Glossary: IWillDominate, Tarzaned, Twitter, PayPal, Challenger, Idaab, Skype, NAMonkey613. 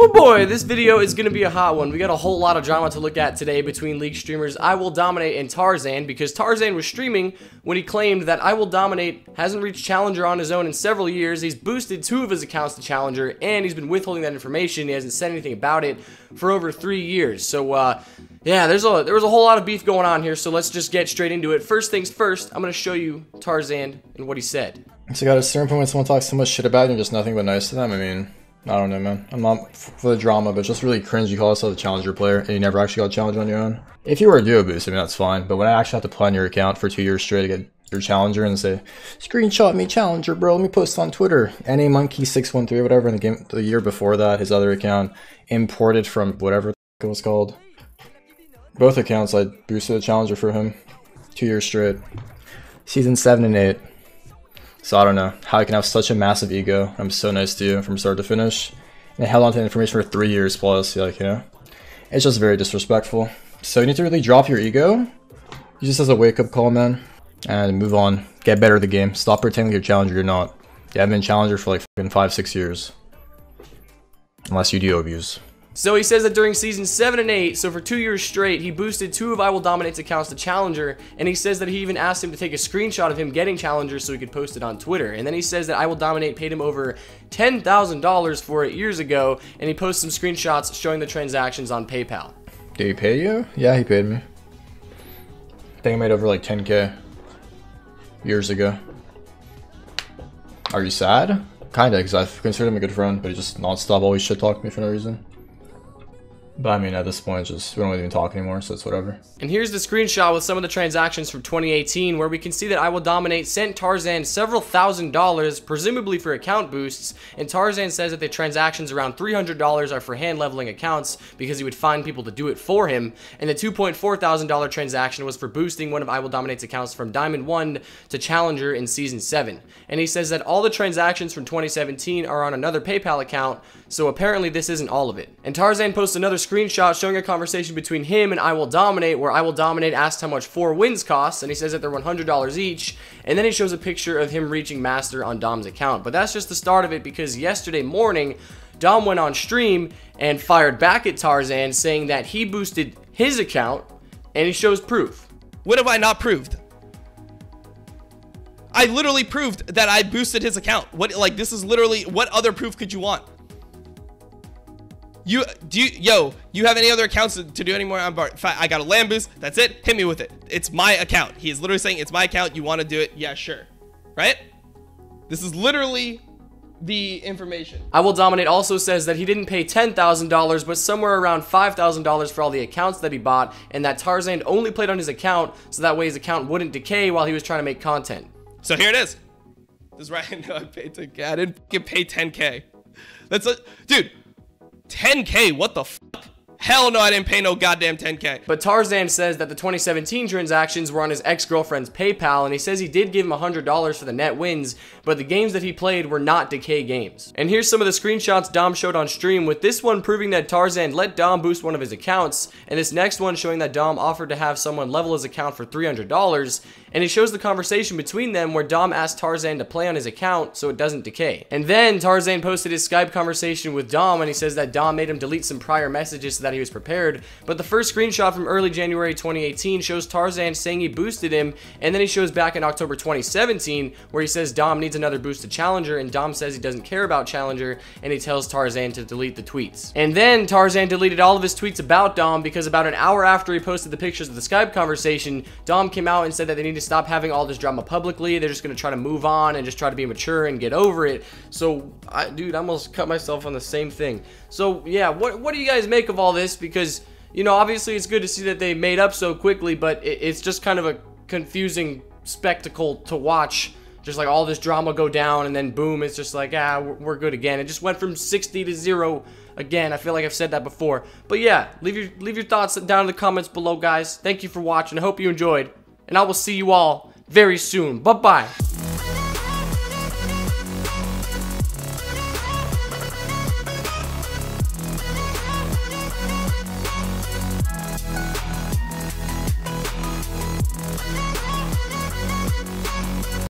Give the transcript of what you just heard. Oh boy, this video is gonna be a hot one. We got a whole lot of drama to look at today between league streamers IWillDominate and Tarzaned, because Tarzaned was streaming when he claimed that IWillDominate hasn't reached Challenger on his own in several years. He's boosted 2 of his accounts to Challenger, and he's been withholding that information. He hasn't said anything about it for over 3 years. So yeah, there was a whole lot of beef going on here, so let's just get straight into it. First things first, I'm gonna show you Tarzaned and what he said. So at a certain point when someone talks so much shit about you and just nothing but nice to them, I mean, I don't know, man. I'm not for the drama, but it's just really cringe. You call yourself a challenger player and you never actually got a challenge on your own. If you were a duo boost, I mean, that's fine. But when I actually have to play on your account for 2 years straight to get your challenger and say, screenshot me challenger, bro, let me post on Twitter. NAMonkey613, whatever, in the game the year before that, his other account, imported from whatever it was called. Both accounts, I boosted a challenger for him 2 years straight. Season 7 and 8. So I don't know how you can have such a massive ego. I'm so nice to you from start to finish, and I held on to the information for 3 years plus. Like, you know, it's just very disrespectful. So you need to really drop your ego. You just as a wake-up call, man, and move on. Get better at the game. Stop pretending you're a challenger. You're not. You haven't been challenger for like fucking 5, 6 years, unless you do abuse. So he says that during seasons 7 and 8, so for 2 years straight, he boosted 2 of IWillDominate's accounts to Challenger, and he says that he even asked him to take a screenshot of him getting Challenger so he could post it on Twitter. And then he says that IWillDominate paid him over $10,000 for it years ago, and he posts some screenshots showing the transactions on PayPal. Did he pay you? Yeah, he paid me. I think I made over like 10K years ago. Are you sad? Kinda, because I considered him a good friend, but he just nonstop always shit talked to me for no reason. But I mean, at this point, just we don't even talk anymore, so it's whatever. And here's the screenshot with some of the transactions from 2018, where we can see that IWillDominate sent Tarzaned several $1,000, presumably for account boosts, and Tarzaned says that the transactions around $300 are for hand leveling accounts because he would find people to do it for him, and the $2,400 transaction was for boosting one of IWillDominate's accounts from Diamond 1 to Challenger in Season 7. And he says that all the transactions from 2017 are on another PayPal account, so apparently this isn't all of it. And Tarzaned posts another screenshot showing a conversation between him and IWillDominate, where IWillDominate asked how much 4 wins costs, and he says that they're $100 each, and then he shows a picture of him reaching master on Dom's account. But that's just the start of it, because yesterday morning, Dom went on stream and fired back at Tarzaned, saying that he boosted his account, and he shows proof. What have I not proved? I literally proved that I boosted his account. What, like, this is literally, what other proof could you want? Yo, you have any other accounts to do anymore? I got a land boost. That's it. Hit me with it. It's my account. He is literally saying it's my account. You want to do it? Yeah, sure. Right? This is literally the information. IWillDominate also says that he didn't pay $10,000, but somewhere around $5,000 for all the accounts that he bought, and that Tarzaned only played on his account so that way his account wouldn't decay while he was trying to make content. So here it is. This is right. No, I paid 10K. I didn't pay 10K. That's a dude. 10K, what the fuck? Hell no, I didn't pay no goddamn 10K. But Tarzaned says that the 2017 transactions were on his ex-girlfriend's PayPal, and he says he did give him $100 for the net wins, but the games that he played were not decay games. And here's some of the screenshots Dom showed on stream, with this one proving that Tarzaned let Dom boost one of his accounts, and this next one showing that Dom offered to have someone level his account for $300, and it shows the conversation between them where Dom asked Tarzaned to play on his account so it doesn't decay. And then Tarzaned posted his Skype conversation with Dom, and he says that Dom made him delete some prior messages so that he was prepared, but the first screenshot from early January 2018 shows Tarzaned saying he boosted him, and then he shows back in October 2017 where he says Dom needs another boost to Challenger, and Dom says he doesn't care about Challenger, and he tells Tarzaned to delete the tweets. And then Tarzaned deleted all of his tweets about Dom, because about an hour after he posted the pictures of the Skype conversation, Dom came out and said that they need to stop having all this drama publicly. They're just going to try to move on and just try to be mature and get over it. So, dude, I almost cut myself on the same thing. So, yeah, what do you guys make of all this? Because, you know, obviously it's good to see that they made up so quickly, but it's just kind of a confusing spectacle to watch. Just like all this drama go down, and then boom, it's just like, ah, we're good again. It just went from 60 to 0 again. I feel like I've said that before. But yeah, leave your thoughts down in the comments below, guys. Thank you for watching. I hope you enjoyed. And I will see you all very soon. Bye-bye.